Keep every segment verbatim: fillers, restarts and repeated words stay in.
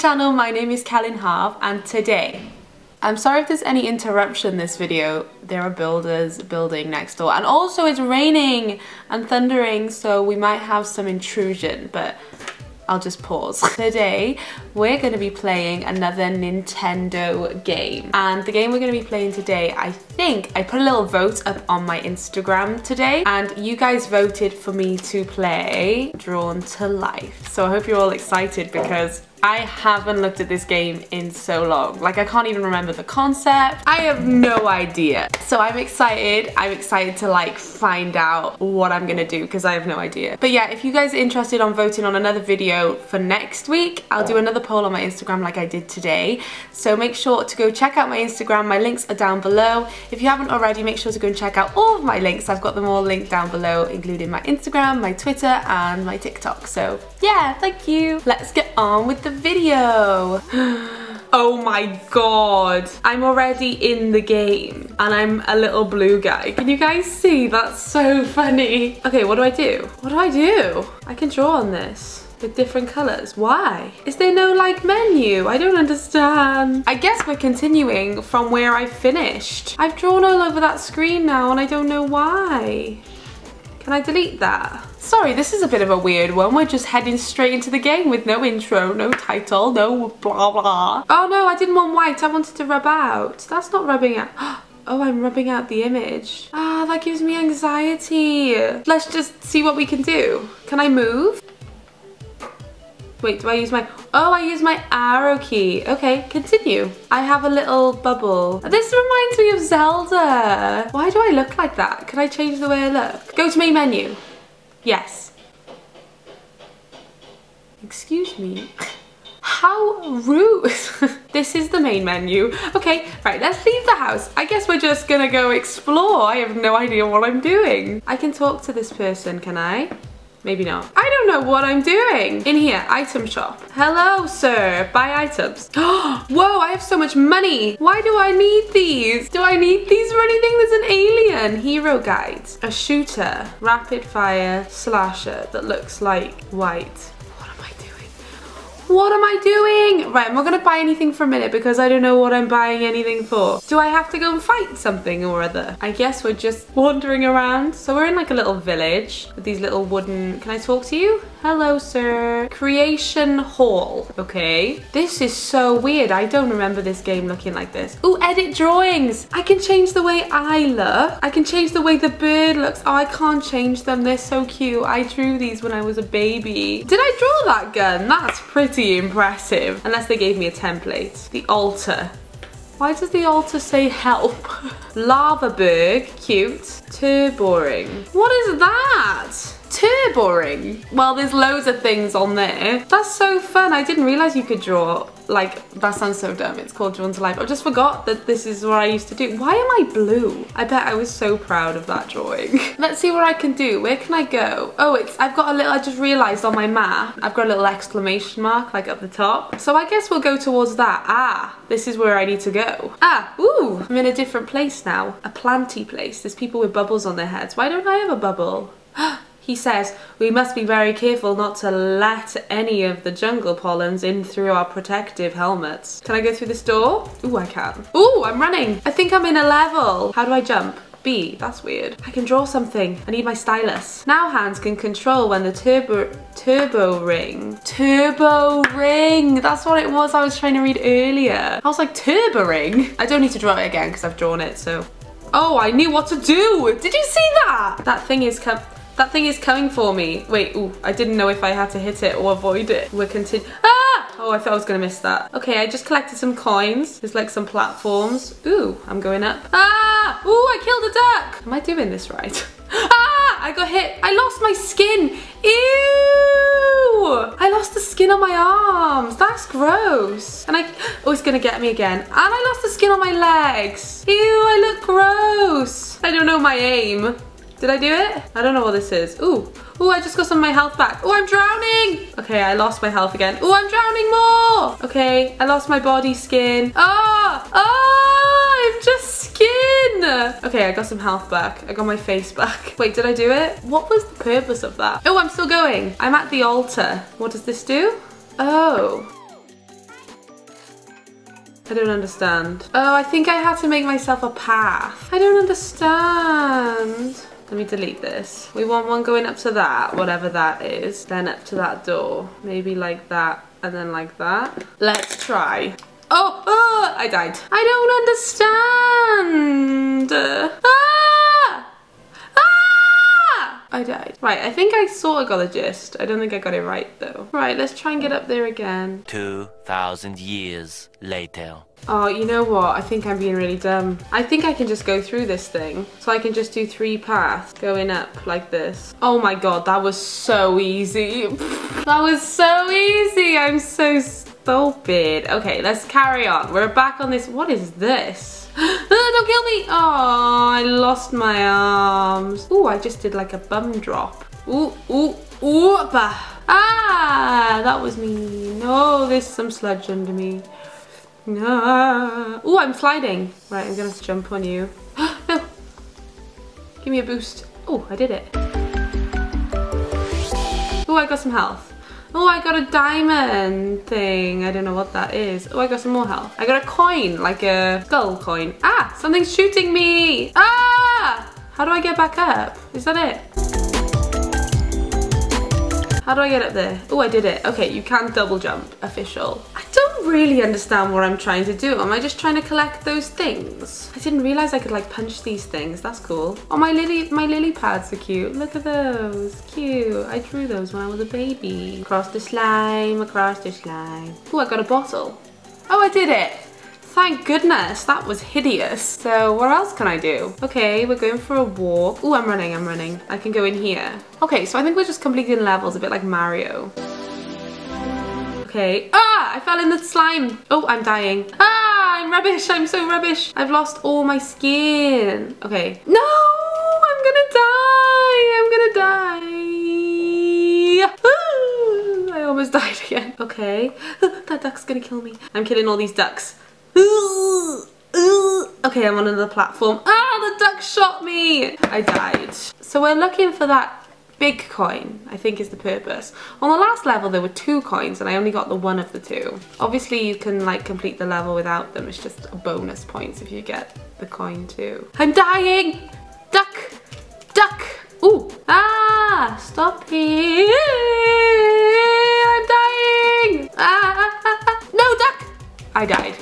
channel, my name is Celyn Haf, and today, I'm sorry if there's any interruption in this video, there are builders building next door, and also it's raining and thundering, so we might have some intrusion, but I'll just pause. Today, we're going to be playing another Nintendo game, and the game we're going to be playing today, I think, I put a little vote up on my Instagram today, and you guys voted for me to play Drawn to Life, so I hope you're all excited because I haven't looked at this game in so long. Like, I can't even remember the concept. I have no idea. So I'm excited. I'm excited to like find out what I'm gonna do because I have no idea. But yeah, if you guys are interested on voting on another video for next week, I'll do another poll on my Instagram like I did today. So make sure to go check out my Instagram. My links are down below. If you haven't already, make sure to go and check out all of my links. I've got them all linked down below, including my Instagram, my Twitter, and my TikTok. So yeah, thank you. Let's get on with the video. Oh my god, I'm already in the game and I'm a little blue guy. Can you guys see? That's so funny. Okay, what do I do? What do I do? I can draw on this with different colors. Why? Is there no like menu? I don't understand. I guess we're continuing from where I finished. I've drawn all over that screen now and I don't know why. Can I delete that? Sorry, this is a bit of a weird one. We're just heading straight into the game with no intro, no title, no blah blah. Oh no, I didn't want white. I wanted to rub out. That's not rubbing out. Oh, I'm rubbing out the image. Ah, that gives me anxiety. Let's just see what we can do. Can I move? Wait, do I use my... Oh, I use my arrow key. Okay, continue. I have a little bubble. This reminds me of Zelda. Why do I look like that? Can I change the way I look? Go to main menu. Yes. Excuse me. How rude. This is the main menu. Okay, right, let's leave the house. I guess we're just gonna go explore. I have no idea what I'm doing. I can talk to this person, can I? Maybe not. I don't know what I'm doing. In here, item shop. Hello, sir. Buy items. Whoa, I have so much money. Why do I need these? Do I need these for anything? There's an alien. Hero guide. A shooter. Rapid fire slasher that looks like white. What am I doing? What am I doing? Right, I'm not going to buy anything for a minute because I don't know what I'm buying anything for. Do I have to go and fight something or other? I guess we're just wandering around. So we're in like a little village with these little wooden... Can I talk to you? Hello, sir. Creation Hall. Okay. This is so weird. I don't remember this game looking like this. Ooh, edit drawings. I can change the way I look. I can change the way the bird looks. Oh, I can't change them. They're so cute. I drew these when I was a baby. Did I draw that gun? That's pretty impressive, unless they gave me a template. The altar. Why does the altar say help? Lavaberg, cute. Turbo Ring. What is that? Turbo Ring. Well, there's loads of things on there. That's so fun. I didn't realize you could draw. Like, that sounds so dumb. It's called Drawn to Life. I just forgot that this is what I used to do. Why am I blue? I bet I was so proud of that drawing. Let's see what I can do. Where can I go? Oh, it's, I've got a little, I just realized on my map, I've got a little exclamation mark, like at the top. So I guess we'll go towards that. Ah, this is where I need to go. Ah, ooh, I'm in a different place now. A planty place. There's people with bubbles on their heads. Why don't I have a bubble? He says, we must be very careful not to let any of the jungle pollens in through our protective helmets. Can I go through this door? Ooh, I can. Ooh, I'm running. I think I'm in a level. How do I jump? B, that's weird. I can draw something. I need my stylus. Now hands can control when the turbo, turbo ring. Turbo ring. That's what it was I was trying to read earlier. I was like, turbo ring. I don't need to draw it again because I've drawn it, so. Oh, I knew what to do. Did you see that? That thing is come. That thing is coming for me. Wait, ooh, I didn't know if I had to hit it or avoid it. We're continu- Ah! Oh, I thought I was gonna miss that. Okay, I just collected some coins. There's like some platforms. Ooh, I'm going up. Ah! Ooh, I killed a duck! Am I doing this right? Ah! I got hit. I lost my skin. Ew! I lost the skin on my arms. That's gross. And I- Oh, it's gonna get me again. And I lost the skin on my legs. Ew, I look gross. I don't know my aim. Did I do it? I don't know what this is. Ooh, ooh, I just got some of my health back. Ooh, I'm drowning. Okay, I lost my health again. Ooh, I'm drowning more. Okay, I lost my body skin. Ah, ah, I'm just skin. Okay, I got some health back. I got my face back. Wait, did I do it? What was the purpose of that? Oh, I'm still going. I'm at the altar. What does this do? Oh. I don't understand. Oh, I think I had to make myself a path. I don't understand. Let me delete this. We want one going up to that, whatever that is, then up to that door. Maybe like that, and then like that. Let's try. Oh, oh, I died. I don't understand. Ah! Ah! I died. Right, I think I sort of got the gist. I don't think I got it right, though. Right, let's try and get up there again. two thousand years later. Oh, you know what? I think I'm being really dumb. I think I can just go through this thing. So I can just do three paths going up like this. Oh my god, that was so easy. That was so easy. I'm so stupid. Okay, let's carry on. We're back on this. What is this? Oh, don't kill me. Oh, I lost my arms. Oh, I just did like a bum drop. Ooh, ooh, ooh. Bah. Ah, that was mean. Oh, there's some sludge under me. No. Oh, I'm sliding. Right, I'm gonna have to jump on you. No. Give me a boost. Oh, I did it. Oh, I got some health. Oh, I got a diamond thing. I don't know what that is. Oh, I got some more health. I got a coin, like a skull coin. Ah, something's shooting me. Ah! How do I get back up? Is that it? How do I get up there? Oh, I did it. Okay, you can double jump. Official. I don't really understand what I'm trying to do. Am I just trying to collect those things? I didn't realize I could like punch these things. That's cool. Oh, my lily my lily pads are cute. Look at those. Cute. I drew those when I was a baby. Across the slime, across the slime. Oh, I got a bottle. Oh, I did it. Thank goodness. That was hideous. So what else can I do? Okay, we're going for a walk. Oh, I'm running, I'm running. I can go in here. Okay, so I think we're just completing levels a bit like Mario. Okay. Ah! I fell in the slime. Oh, I'm dying. Ah! I'm rubbish. I'm so rubbish. I've lost all my skin. Okay. No! I'm gonna die. I'm gonna die. Ah, I almost died again. Okay. That duck's gonna kill me. I'm killing all these ducks. Okay, I'm on another platform. Ah! The duck shot me. I died. So we're looking for that big coin, I think, is the purpose. On the last level there were two coins and I only got the one of the two. Obviously you can like complete the level without them, it's just bonus points if you get the coin too. I'm dying! Duck! Duck! Ooh! Ah! Stop here! I'm dying! Ah! No, duck! I died.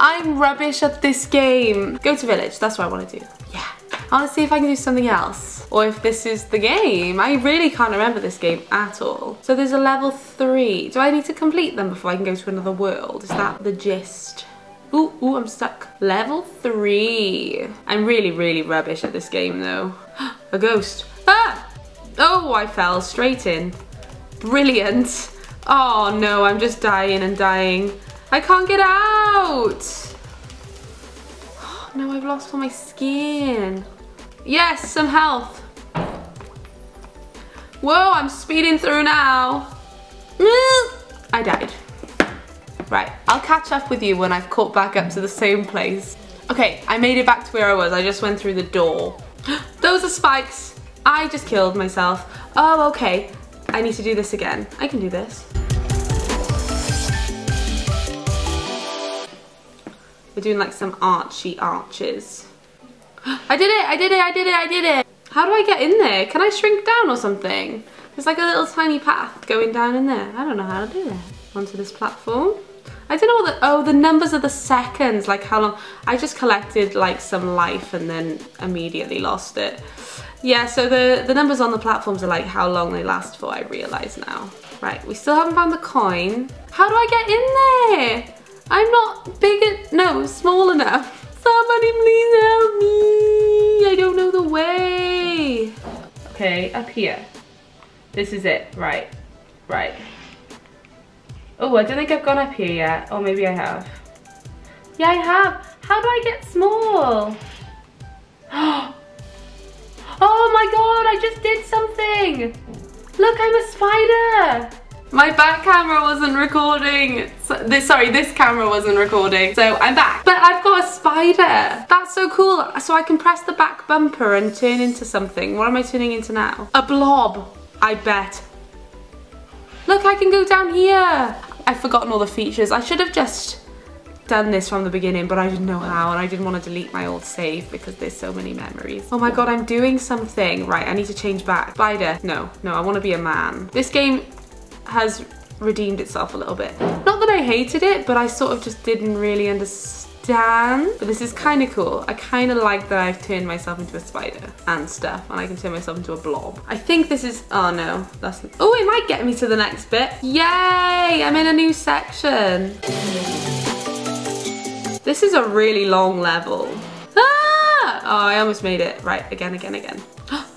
I'm rubbish at this game. Go to village, that's what I want to do. Yeah. I want to see if I can do something else, or if this is the game. I really can't remember this game at all. So there's a level three. Do I need to complete them before I can go to another world? Is that the gist? Ooh, ooh, I'm stuck. Level three. I'm really, really rubbish at this game though. A ghost. Ah! Oh, I fell straight in. Brilliant. Oh no, I'm just dying and dying. I can't get out. No, I've lost all my skin. Yes, some health. Whoa, I'm speeding through now. I died. Right, I'll catch up with you when I've caught back up to the same place. Okay, I made it back to where I was. I just went through the door. Those are spikes. I just killed myself. Oh, okay. I need to do this again. I can do this. We're doing like some archy arches. I did it, I did it, I did it, I did it. How do I get in there? Can I shrink down or something? There's like a little tiny path going down in there. I don't know how to do that. Onto this platform. I don't know what the, oh, the numbers of the seconds, like how long. I just collected like some life and then immediately lost it. Yeah, so the, the numbers on the platforms are like how long they last for, I realize now. Right, we still haven't found the coin. How do I get in there? I'm not big enough, no, small enough. Somebody please help me. I don't know the way. Okay, up here. This is it, right, right. Oh, I don't think I've gone up here yet. Or maybe I have. Yeah, I have. How do I get small? Oh my god, I just did something. Look, I'm a spider. My back camera wasn't recording. So, this, sorry, this camera wasn't recording. So I'm back. But I've got a spider. That's so cool. So I can press the back bumper and turn into something. What am I turning into now? A blob, I bet. Look, I can go down here. I've forgotten all the features. I should have just done this from the beginning, but I didn't know how, and I didn't want to delete my old save because there's so many memories. Oh my god, I'm doing something. Right, I need to change back. Spider. No, no, I want to be a man. This game has redeemed itself a little bit. Not that I hated it, but I sort of just didn't really understand. But this is kind of cool. I kind of like that I've turned myself into a spider and stuff, and I can turn myself into a blob. I think this is, oh no, that's, oh, it might get me to the next bit. Yay, I'm in a new section. This is a really long level. Ah! Oh, I almost made it. Right, again, again, again.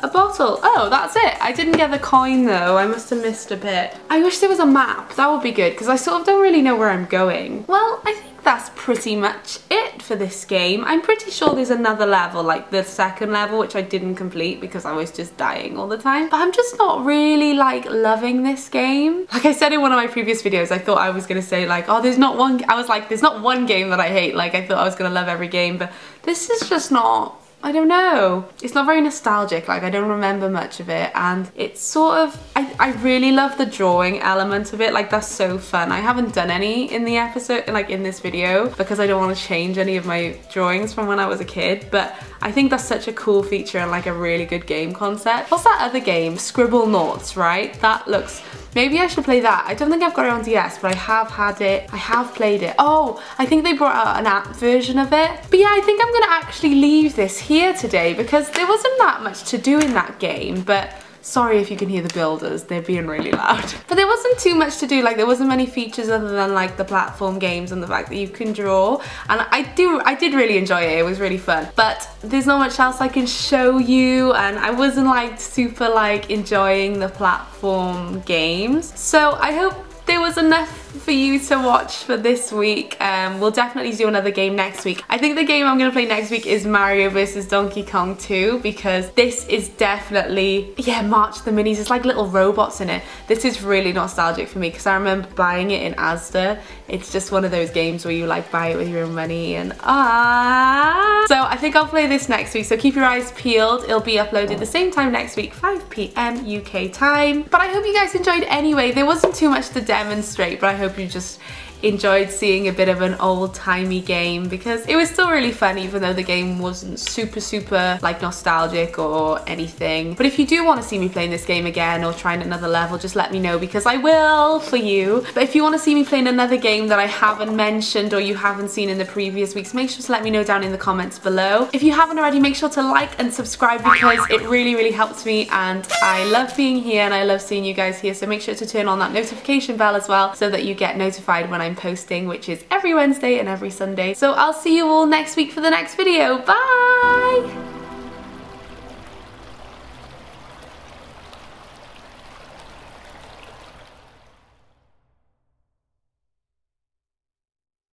A bottle. Oh, that's it. I didn't get the coin though. I must have missed a bit. I wish there was a map. That would be good because I sort of don't really know where I'm going. Well, I think that's pretty much it for this game. I'm pretty sure there's another level, like the second level, which I didn't complete because I was just dying all the time. But I'm just not really like loving this game. Like I said in one of my previous videos, I thought I was gonna say like, oh, there's not one, I was like, there's not one game that I hate. Like I thought I was gonna love every game, but this is just not, I don't know. It's not very nostalgic, like I don't remember much of it, and it's sort of, I, I really love the drawing element of it, like that's so fun. I haven't done any in the episode, like in this video, because I don't want to change any of my drawings from when I was a kid, but I think that's such a cool feature and like a really good game concept. What's that other game? Scribblenauts, right? That looks, maybe I should play that. I don't think I've got it on D S, but I have had it. I have played it. Oh, I think they brought out an app version of it. But yeah, I think I'm gonna actually leave this here today because there wasn't that much to do in that game, but sorry if you can hear the builders, they're being really loud. But there wasn't too much to do, like there wasn't many features other than like the platform games and the fact that you can draw. And I do, I did really enjoy it, it was really fun. But there's not much else I can show you, and I wasn't like super like enjoying the platform games. So I hope there was enough for you to watch for this week. Um, we'll definitely do another game next week. I think the game I'm gonna play next week is Mario versus. Donkey Kong two because this is definitely, yeah, March the Minis. It's like little robots in it. This is really nostalgic for me because I remember buying it in Asda. It's just one of those games where you like buy it with your own money and ah. So I think I'll play this next week. So keep your eyes peeled. It'll be uploaded the same time next week, five p m U K time. But I hope you guys enjoyed anyway. There wasn't too much to demonstrate, but I hope you just enjoyed seeing a bit of an old-timey game because it was still really fun even though the game wasn't super super like nostalgic or anything. But if you do want to see me playing this game again or trying another level, just let me know because I will for you. But if you want to see me playing another game that I haven't mentioned or you haven't seen in the previous weeks, make sure to let me know down in the comments below. If you haven't already, make sure to like and subscribe because it really really helps me and I love being here and I love seeing you guys here, so make sure to turn on that notification bell as well so that you get notified when I I'm posting, which is every Wednesday and every Sunday. So I'll see you all next week for the next video. Bye!